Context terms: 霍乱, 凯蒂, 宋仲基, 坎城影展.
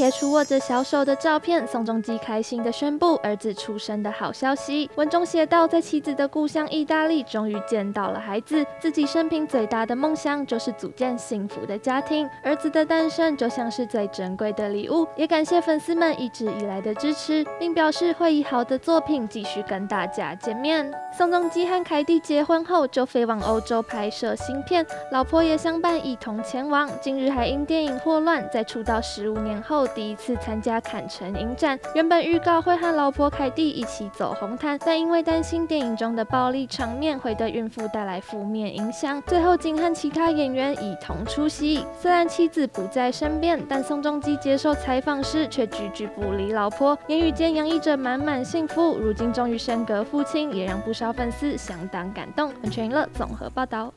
贴出握着小手的照片，宋仲基开心地宣布儿子出生的好消息。文中写道，在妻子的故乡意大利，终于见到了孩子，自己生平最大的梦想就是组建幸福的家庭。儿子的诞生就像是最珍贵的礼物，也感谢粉丝们一直以来的支持，并表示会以好的作品继续跟大家见面。宋仲基和凯蒂结婚后就飞往欧洲拍摄新片，老婆也相伴一同前往。近日还因电影《霍乱》在出道15年后第一次参加坎城影展，原本预告会和老婆凯蒂一起走红毯，但因为担心电影中的暴力场面会对孕妇带来负面影响，最后仅和其他演员一同出席。虽然妻子不在身边，但宋仲基接受采访时却句句不离老婆，言语间洋溢着满满幸福。如今终于升格父亲，也让不少粉丝相当感动。完全娱乐综合报道。